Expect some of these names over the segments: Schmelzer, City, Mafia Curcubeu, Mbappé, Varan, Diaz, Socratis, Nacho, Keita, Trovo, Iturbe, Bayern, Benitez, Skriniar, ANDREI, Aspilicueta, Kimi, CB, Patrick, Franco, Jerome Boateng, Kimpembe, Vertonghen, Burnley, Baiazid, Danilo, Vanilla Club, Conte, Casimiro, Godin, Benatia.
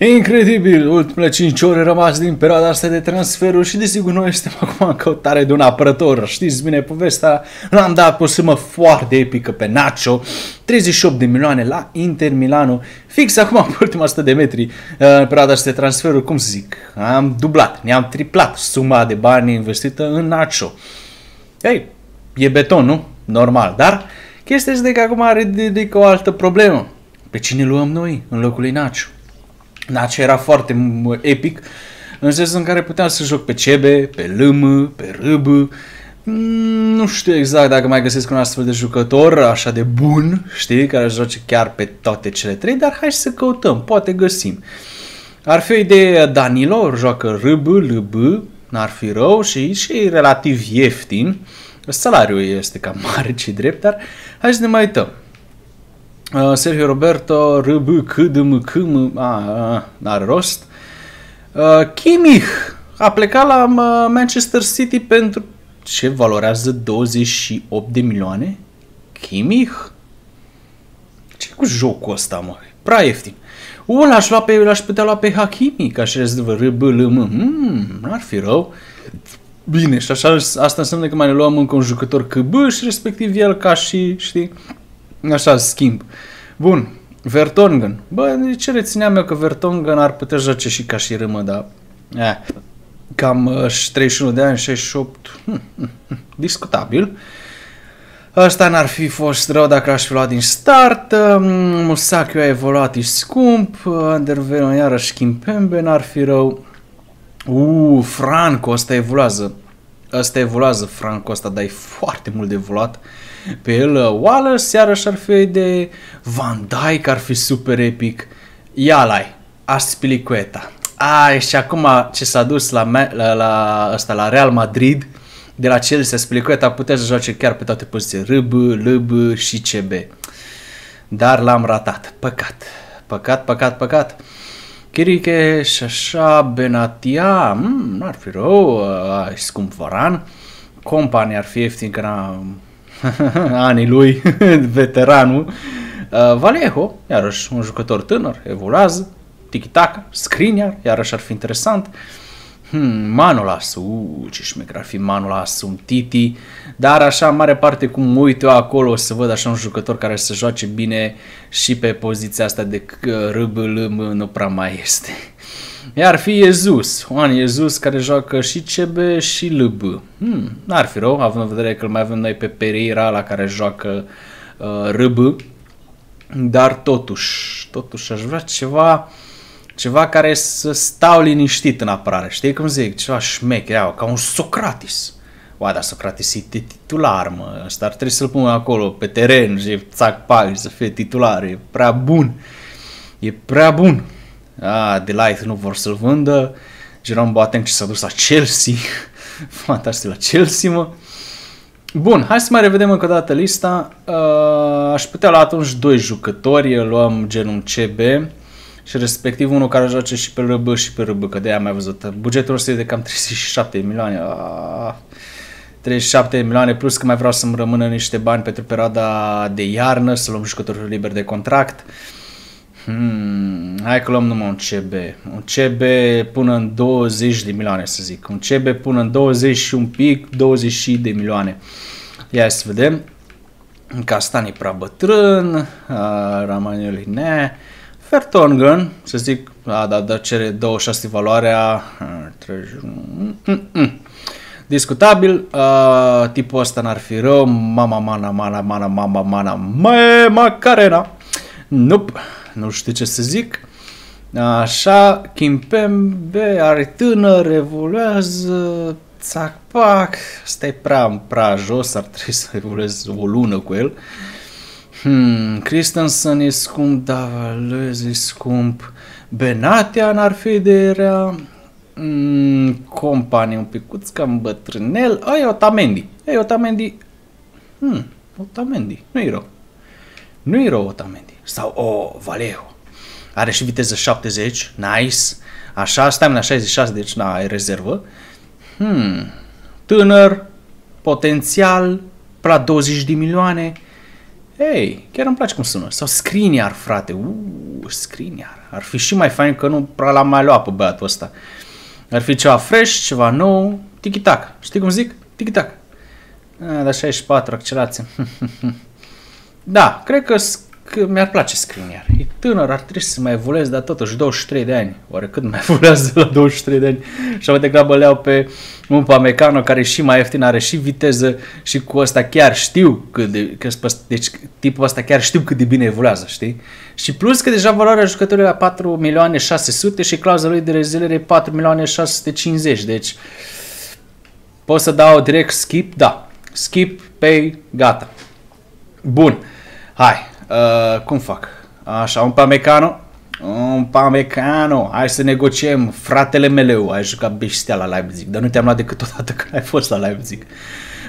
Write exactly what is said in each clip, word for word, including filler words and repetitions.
Incredibil, ultimele cinci ore rămas din perioada asta de transferuri și desigur noi suntem acum în căutare de un apărător. Știți bine povestea, l-am dat pe o sumă foarte epică pe Nacho, treizeci și opt de milioane la Inter Milano, fix acum pe ultima o sută de metri în perioada asta de transferuri, cum să zic, am dublat, ne-am triplat suma de bani investită în Nacho. Ei, e beton, nu? Normal, dar chestia este că acum are ridică o altă problemă. Pe cine luăm noi în locul lui Nacho? Nacho era foarte epic, în sensul în care puteam să joc pe Cebe, pe Lâmă, pe Râbă. Nu știu exact dacă mai găsesc un astfel de jucător așa de bun, știi, care joace chiar pe toate cele trei, dar hai să căutăm, poate găsim. Ar fi o idee, Danilo joacă Râbă, Lâbă, n-ar fi rău și, și relativ ieftin. Salariul este cam mare, ce drept, dar hai să ne mai uităm. Uh, Sergio Roberto, R B, C D M, C M, n-are rost. Uh, Kimi a plecat la uh, Manchester City pentru ce valorează douăzeci și opt de milioane? Kimi? Ce cu jocul ăsta, mă? Prea ieftin. U, l-aș lua pe, l-aș putea lua pe Hakimi, ca și rezervă R B, L M, mm, n-ar fi rău. Bine, și așa, asta înseamnă că mai ne luăm încă un jucător C B și respectiv el ca și, știi, așa, schimb. Bun, Vertonghen. Bă, de ce rețineam eu că Vertonghen ar putea joace și ca și Râmă, dar... Eh, cam uh, treizeci și unu de ani, șaizeci și opt, hmm, hmm, discutabil. Ăsta n-ar fi fost rău dacă aș fi luat din start. Uh, Musakiu a evoluat, e scump. Uh, Derveno iarăși Kimpembe, n-ar fi rău. Uuu, Franco, ăsta evoluează. Ăsta evoluează, Franco ăsta, dar e foarte mult de evoluat pe el. Wallace, iarăși ar fi de Van Dijk, ar fi super epic. Ialai, Aspilicueta. Ai, și acum ce s-a dus la, la, la, asta, la Real Madrid, de la Chelsea, Aspilicueta putea să joace chiar pe toate poziții. R B, L B și C B. Dar l-am ratat. Păcat. Păcat, păcat, păcat. Chiriche și așa, Benatia, mm, n-ar fi rău, uh, scump Varan, Compani ar fi ieftin că n-a anii lui, veteranul, uh, Vallejo, iarăși un jucător tânăr, evoluează, tiki-taka, Skriniar, iarăși ar fi interesant, hmm, Manolasu, uh, ce șmecher ar fi Manolasu, un Titi, dar așa, în mare parte, cum mă uit eu acolo, o să văd așa un jucător care să joace bine și pe poziția asta de R B L M nu prea mai este. Iar ar fi Jesús, Juan Jesús, care joacă și C B și L B. Hmm, n-ar fi rău, având în vedere că îl mai avem noi pe Pereira, la care joacă uh, R B, dar totuși, totuși aș vrea ceva... Ceva care să stau liniștit în apărare, știi cum zic? Ceva șmecher, ca un Socratis. Oa, dar Socratis e titular, mă, ăsta ar trebui să-l pun acolo, pe teren, și țac-pac, să fie titular, e prea bun. E prea bun. Ah, Delight nu vor să-l vândă, Jerome Boateng ce s-a dus la Chelsea, fantastic la Chelsea, mă. Bun, hai să mai revedem încă o dată lista. Uh, aș putea lua atunci doi jucători, luăm genul C B. Și respectiv unul care joace și pe R B și pe R B, că de aia am mai văzut. Bugetul ăsta e de cam treizeci și șapte de milioane. Ah, treizeci și șapte de milioane plus că mai vreau să-mi rămână niște bani pentru perioada de iarnă, să luăm jucători liberi de contract. Hmm, hai că luăm numai un C B. Un C B până în douăzeci de milioane, să zic. Un C B până în douăzeci și un pic, douăzeci de milioane. Ia să vedem. Castani prea bătrân, Ramanioli ne... Vertonghen, să zic, a, da, da, cere douăzeci și șase valoarea, treizeci și unu, discutabil, uh, tipul ăsta n-ar fi rău, mama, mana, mana, mana, mama, mana, mae, macarena, nope, nu știu ce să zic, așa, Kimpembe, are tânăr, evoluează, țac-pac, stai prea, prea jos, ar trebui să evoluez o lună cu el. Hmm, Christensen e scump, Davalez e scump, Benatia n-ar fi de rea, hmm, Compani un picuț cam bătrânel, ai Otamendi, ai Otamendi, hmm, Otamendi, nu-i rău, nu-i rău Otamendi, sau oh, Vallejo, are și viteză șaptezeci, nice, așa, stai la șaizeci și șase, deci na, e rezervă, hmm, tânăr, potențial, prea douăzeci de milioane, Hei, chiar îmi place cum sună. Sau Skriniar, frate. Uuu, Skriniar. Ar fi și mai fain că nu prea l-am mai luat pe băiatul ăsta. Ar fi ceva fresh, ceva nou. Tiki-tac. Știi cum zic? Tiki-tac. Ah, dar șaizeci și patru accelerație. Da, cred că, că mi-ar place Skriniar. E tânăr, ar trebui să mai evolueze, dar totuși douăzeci și trei de ani. Oare cât mai evoluează la douăzeci și trei de ani? Și mai degrabă le iau pe un Upamecano care e și mai ieftin, are și viteză și cu ăsta chiar știu cât de, că, deci tipul ăsta chiar știu cât de bine evoluează, știi? Și plus că deja valoarea jucătorului la patru milioane șase sute și clauza lui de reziliere e patru milioane șase sute cincizeci, deci pot să dau direct skip, da. Skip, pay, gata. Bun. Hai. Uh, cum fac? Așa, un Upamecano. Un Upamecano. Hai să negociem. Fratele meu, ai jucat bestia la Leipzig. Dar nu te-am luat decât odată când ai fost la Leipzig.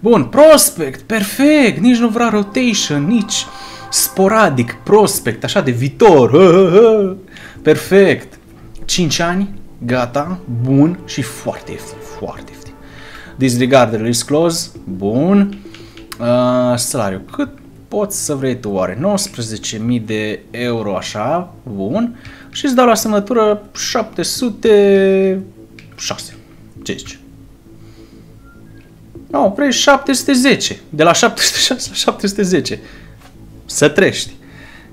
Bun. Prospect. Perfect. Nici nu vrea rotation. Nici sporadic. Prospect. Așa de viitor. Perfect. cinci ani. Gata. Bun. Și foarte ieftin. Foarte ieftin. Disregard, release clause. Bun. Uh, salariu. Cât poți să vrei tu oare? nouăsprezece mii de euro așa. Bun. Și îți dau la semnătură șapte sute șase. cinci. Nu, no, vrei șapte sute zece. De la șapte sute șase la șapte sute zece. Să trești.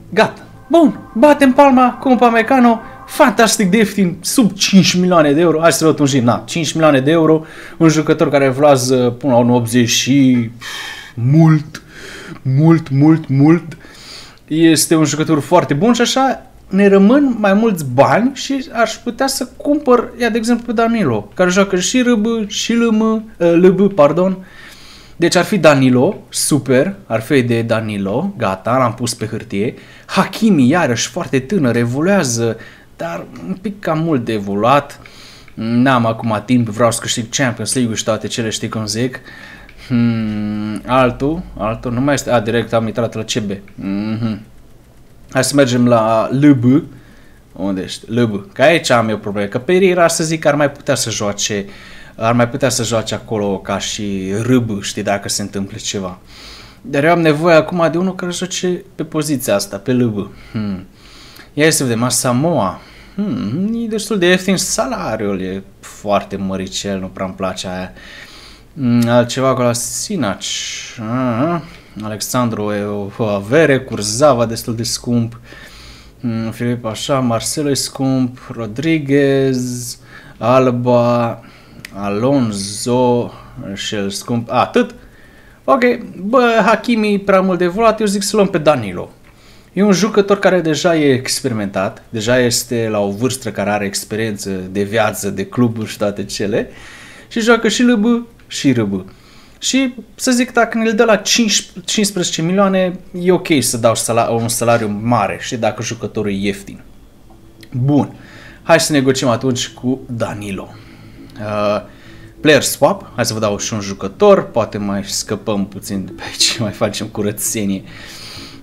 Gata. Bun. Batem palma cu Upamecano. Fantastic de ieftin, sub cinci milioane de euro. Hai să rotunjim, na, cinci milioane de euro. Un jucător care evoluează până la unu optzeci și mult, mult, mult, mult. Este un jucător foarte bun și așa ne rămân mai mulți bani și aș putea să cumpăr, ia de exemplu, pe Danilo, care joacă și R B, și L M, L B, pardon. Deci ar fi Danilo, super, ar fi de Danilo, gata, l-am pus pe hârtie. Hakimi, iarăși, foarte tânăr, evoluează, dar un pic cam mult de evoluat. N-am acum timp, vreau să câștig Champions League și toate cele, știi cum zic. Hmm, altul, altul, nu mai este, a, direct am intrat la C B. Mm-hmm. Hai să mergem la L B. Unde ești? L B. Că aici am eu probleme, că Pereira, să zic, ar mai putea să joace, ar mai putea să joace acolo ca și R B, știi, dacă se întâmplă ceva. Dar eu am nevoie acum de unul care joace pe poziția asta, pe L B. Hmm. Ia să vedem, Samoa, hmm, e destul de ieftin, salariul e foarte măricel, nu prea-mi place aia. Altceva acolo, Sinaci, ah, Alexandru e o avere, Curzava destul de scump, hmm, Filip așa, Marcelo e scump, Rodriguez, Alba, Alonso și el scump, ah, atât. Ok, bă, Hakimi prea mult de evoluat, eu zic să luăm pe Danilo. E un jucător care deja e experimentat, deja este la o vârstă care are experiență de viață, de cluburi și toate cele și joacă și L B și R B. Și să zic, dacă ne-l dă la cincisprezece milioane, e ok să dau sala un salariu mare și dacă jucătorul e ieftin. Bun, hai să negociem atunci cu Danilo. Uh, player swap, hai să vă dau și un jucător, poate mai scăpăm puțin de pe aici, mai facem curățenie.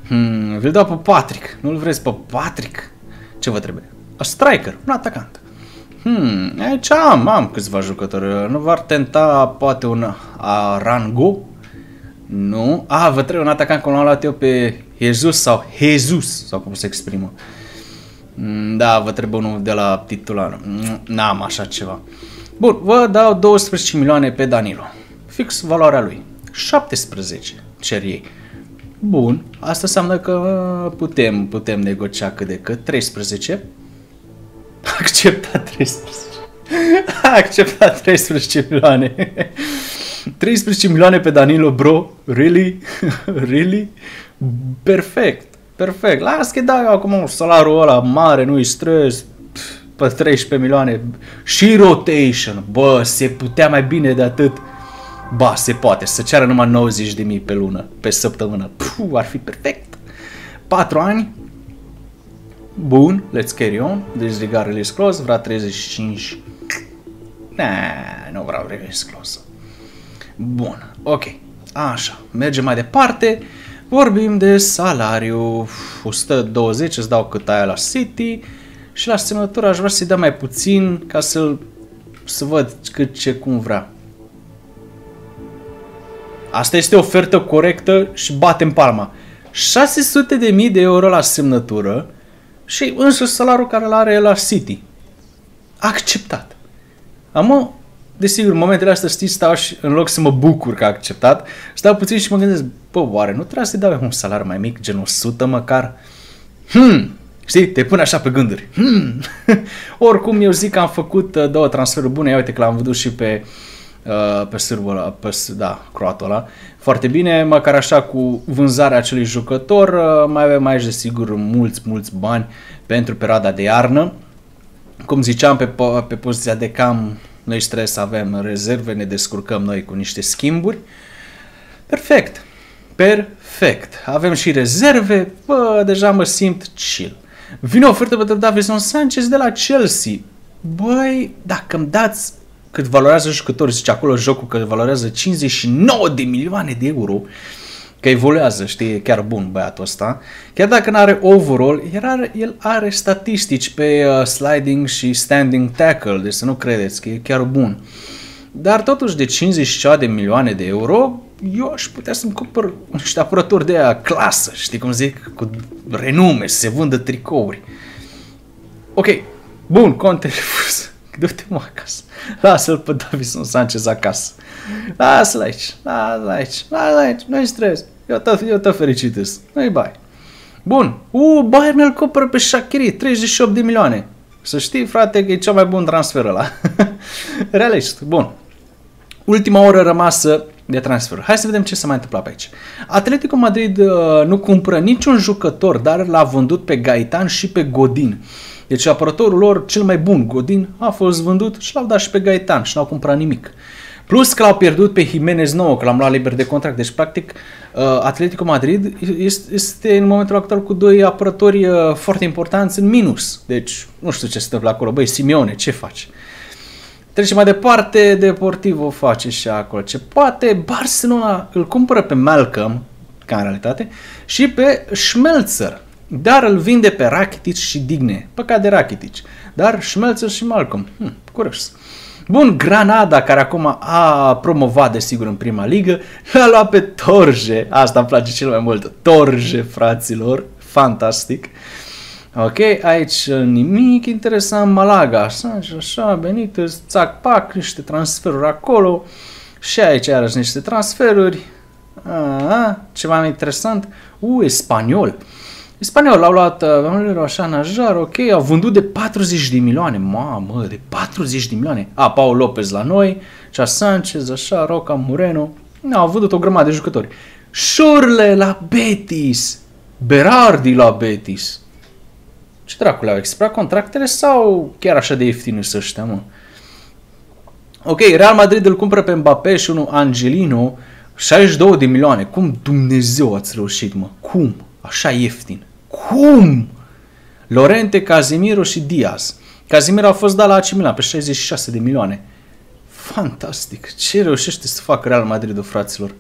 Hmm, vi-l dau pe Patrick. Nu-l vreți pe Patrick? Ce vă trebuie? A striker, un atacant. Hmm, aici am, am câțiva jucători. Nu v-ar tenta poate un Arango? Nu. A, vă trebuie un atacant, cum l-am luat eu pe Jesús sau Jesús, sau cum se exprimă. Hmm, da, vă trebuie unul de la titular. N-am așa ceva. Bun, vă dau douăsprezece milioane pe Danilo. Fix valoarea lui. șaptesprezece cer ei. Bun, asta înseamnă că putem, putem negocia cât de cât, treisprezece, accepta treisprezece, accepta treisprezece milioane, treisprezece milioane pe Danilo, bro, really, really, perfect, perfect, las că dau eu acum salarul ăla mare, nu-i stres, pe treisprezece milioane și rotation, bă, se putea mai bine de atât. Ba, se poate, să ceară numai nouăzeci de mii pe lună, pe săptămână. Puh, ar fi perfect. patru ani. Bun, let's carry on. Disregard release clause, vrea treizeci și cinci. Nah, nu vreau release clause. Bun, ok. Așa, mergem mai departe. Vorbim de salariu. o sută douăzeci, îți dau cât aia la City. Și la semnătură aș vrea să-i dau mai puțin ca să-l să văd cât ce cum vrea. Asta este o ofertă corectă și batem palma. șase sute de mii de euro la semnătură și însuși salarul care îl are la City. Acceptat. Am, desigur, în momentele astea, știi, stau și în loc să mă bucur că a acceptat, stau puțin și mă gândesc, bă, oare nu trebuie să-i dau un salariu mai mic, gen o sută măcar? Hmm, știi, te pune așa pe gânduri. Hmm. Oricum, eu zic că am făcut două transferuri bune, ia uite că l-am văzut și pe pe sârbul ăla, pe, da, croatul ăla, foarte bine, măcar așa cu vânzarea acelui jucător, mai avem aici, desigur, mulți, mulți bani pentru perioada de iarnă. Cum ziceam, pe, pe poziția de cam, noi trebuie să avem rezerve, ne descurcăm noi cu niște schimburi. Perfect, perfect, avem și rezerve, bă, deja mă simt chill. Vine o ofertă pentru Davinson Sánchez de la Chelsea. Băi, dacă îmi dați cât valorează jucători, zice acolo jocul că valorează cincizeci și nouă de milioane de euro, că evoluează, știi, chiar bun băiatul ăsta. Chiar dacă nu are overall, el are, el are statistici pe uh, sliding și standing tackle, deci să nu credeți că e chiar bun. Dar totuși de cincizeci și șase de milioane de euro, eu aș putea să-mi cumpăr niște apărători de aia clasă, știi cum zic, cu renume, se vândă tricouri. Ok, bun, Conte. Du-te-mă acasă. Lasă-l pe Davinson Sánchez acasă. Lasă-l aici. Lasă-l aici. Lasă-l aici. Nu-i stres. Eu tot, eu tot fericit -s. Nu-i bai. Bun. Uuu, Bayern îl cumpără pe Shaqiri. treizeci și opt de milioane. Să știi, frate, că e cea mai bun transfer ăla. Realist. Bun. Ultima oră rămasă de transfer. Hai să vedem ce s-a mai întâmplat pe aici. Atletico Madrid uh, nu cumpără niciun jucător, dar l-a vândut pe Gaetan și pe Godin. Deci apărătorul lor cel mai bun, Godin, a fost vândut și l-au dat și pe Gaetan și n-au cumpărat nimic. Plus că l-au pierdut pe Jimenez nouă, că l-am luat liber de contract. Deci, practic, Atletico Madrid este în momentul actual cu doi apărători foarte importanți în minus. Deci, nu știu ce se întâmplă acolo. Băi, Simeone, ce faci? Trecem mai departe, Deportivo face și acolo ce poate. Barcelona îl cumpără pe Malcom, ca în realitate, și pe Schmelzer. Dar îl vinde pe Rakitic și Digne. Păcat de Rakitic. Dar Schmelzer și Malcom. Hm, curios. Bun, Granada, care acum a promovat, desigur, în prima ligă, l-a luat pe Torje. Asta îmi place cel mai mult. Torje, fraților. Fantastic. Ok, aici nimic interesant. Malaga. Așa, Benitez, țac-pac, niște transferuri acolo. Și aici, iarăși, niște transferuri. Aha, ceva mai interesant. U, spaniol. Spaniol l-au luat, am așa, Najar, ok, au vândut de patruzeci de milioane, mamă, de patruzeci de milioane. A, Paul Lopez la noi, Cea Sanchez, așa, Roca, Moreno, au vândut o grămadă de jucători. Șurle la Betis, Berardi la Betis. Ce dracule, au expirat contractele sau chiar așa de ieftini să ăștia, mă? Ok, Real Madrid îl cumpără pe Mbappé și unul Angelino, șaizeci și două de milioane. Cum Dumnezeu ați reușit, mă? Cum? Așa ieftin. Cum? Lorente, Casimiro și Diaz. Casimiro a fost dat la A C Milan pe șaizeci și șase de milioane. Fantastic. Ce reușește să facă Real Madrid-ul, fraților?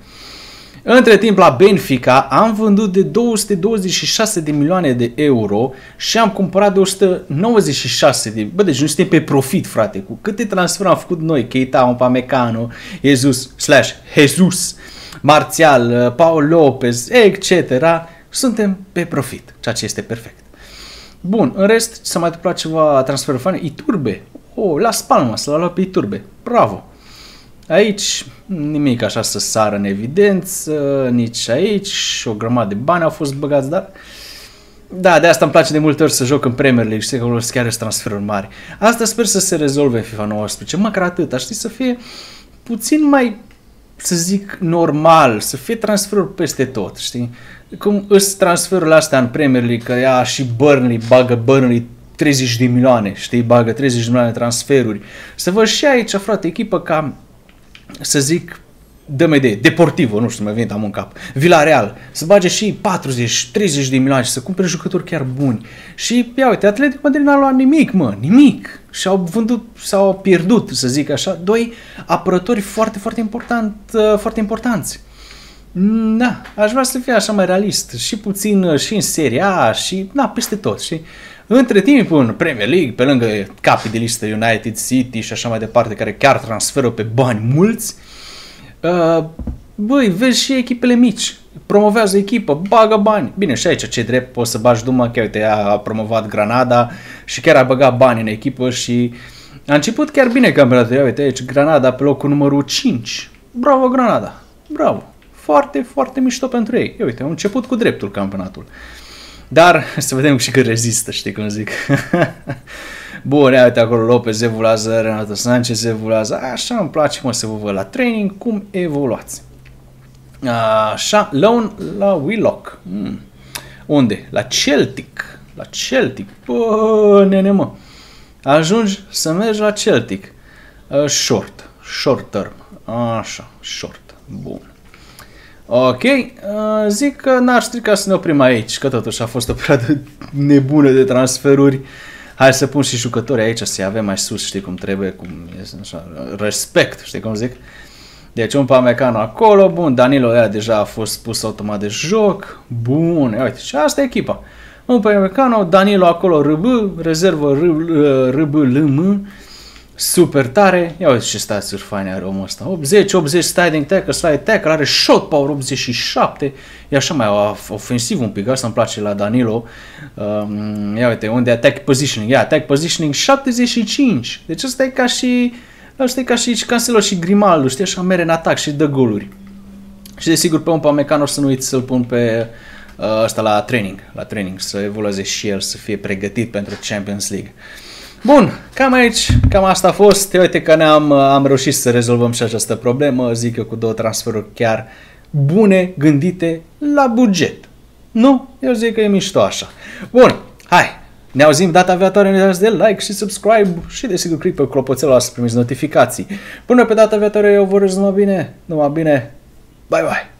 Între timp, la Benfica am vândut de două sute douăzeci și șase de milioane de euro și am cumpărat de o sută nouăzeci și șase de... Bă, deci nu suntem pe profit, frate. Cu câte transferuri am făcut noi? Keita, Upamecano, Jesús, slash, Jesús, Martial, Paul Lopez, et cetera Suntem pe profit, ceea ce este perfect. Bun, în rest, s-a mai întâmplat ceva transferul fan. Iturbe. Oh, la Spalmas, l-a luat pe Iturbe. Bravo. Aici, nimic așa să sară în evidență, nici aici. O grămadă de bani au fost băgați, dar... Da, de asta îmi place de multe ori să joc în Premier League, știi că acolo chiar sunt transferuri mari. Asta sper să se rezolve în FIFA nouăsprezece, măcar atât. Aș ști să fie puțin mai... să zic, normal, să fie transferuri peste tot, știi? Cum îs transferurile astea în Premier League, că ia și Burnley, bagă Burnley treizeci de milioane, știi? Bagă treizeci de milioane transferuri. Să văd și aici, frate, echipă ca, să zic, dă-mi idee, Deportivo, nu știu, mi-a venit am în cap, Villarreal, să bage și patruzeci, treizeci de milioane și să cumpere jucători chiar buni. Și, ia uite, Atletico Madrid n-a luat nimic, mă, nimic. Și au vândut, s-au pierdut, să zic așa, doi apărători foarte, foarte, important, foarte importanți. Da, aș vrea să fie așa mai realist, și puțin, și în Seria A, și, da, peste tot, și între timp, în Premier League, pe lângă capii de listă United, City și așa mai departe, care chiar transferă pe bani mulți, Uh, băi, vezi și echipele mici promovează echipă, bagă bani. Bine, și aici ce drept, poți să bagi duma că uite, a promovat Granada și chiar a băgat bani în echipă și a început chiar bine campionatul. Ia uite aici, Granada pe locul numărul cinci. Bravo Granada, bravo. Foarte, foarte mișto pentru ei. Ia uite, au început cu dreptul campionatul. Dar să vedem și cât rezistă, știi cum zic. Bun, ia uite acolo, Lopez evoluează, Renato Sanchez evoluează. Așa îmi place, mă, să vă văd la training cum evoluați. Așa, loan la Willock. Hmm. Unde? La Celtic. La Celtic. Bă, nene, mă. Ajungi să mergi la Celtic. Uh, short. Short term. Așa, short. Bun. Ok, uh, zic că n-ar strica să ne oprim aici, că totuși a fost o perioadă nebună de transferuri. Hai să pun și jucători aici, să-i avem mai sus, știi cum trebuie, cum este, așa, respect, știi cum zic. Deci un Upamecano acolo, bun, Danilo ăia deja a fost pus automat de joc, bun, ia uite, și asta e echipa. Un Upamecano, Danilo acolo R B, rezervă R B L M, super tare, ia uite ce stați-uri faine are omul ăsta, optzeci, optzeci sliding tackle, slide tackle, are shot power optzeci și șapte, e așa mai ofensiv un pic, asta îmi place la Danilo. Um, ia uite, unde attack positioning, ia attack positioning șaptezeci și cinci, deci asta e ca și... Asta e ca și Cancelo și Grimaldo, știi, așa mere în atac și dă goluri. Și desigur pe un Upamecano să nu uiți să-l pun pe uh, ăsta la training, la training, să evolueze și el, să fie pregătit pentru Champions League. Bun, cam aici, cam asta a fost. Uite că ne-am am reușit să rezolvăm și această problemă, zic eu, cu două transferuri chiar bune, gândite la buget. Nu? Eu zic că e mișto așa. Bun, hai! Ne auzim data viitoare, nu uitați de like și subscribe și desigur click pe clopoțelul să primiți notificații. Până pe data viitoare, eu vă urez numai bine, numai bine, bye bye!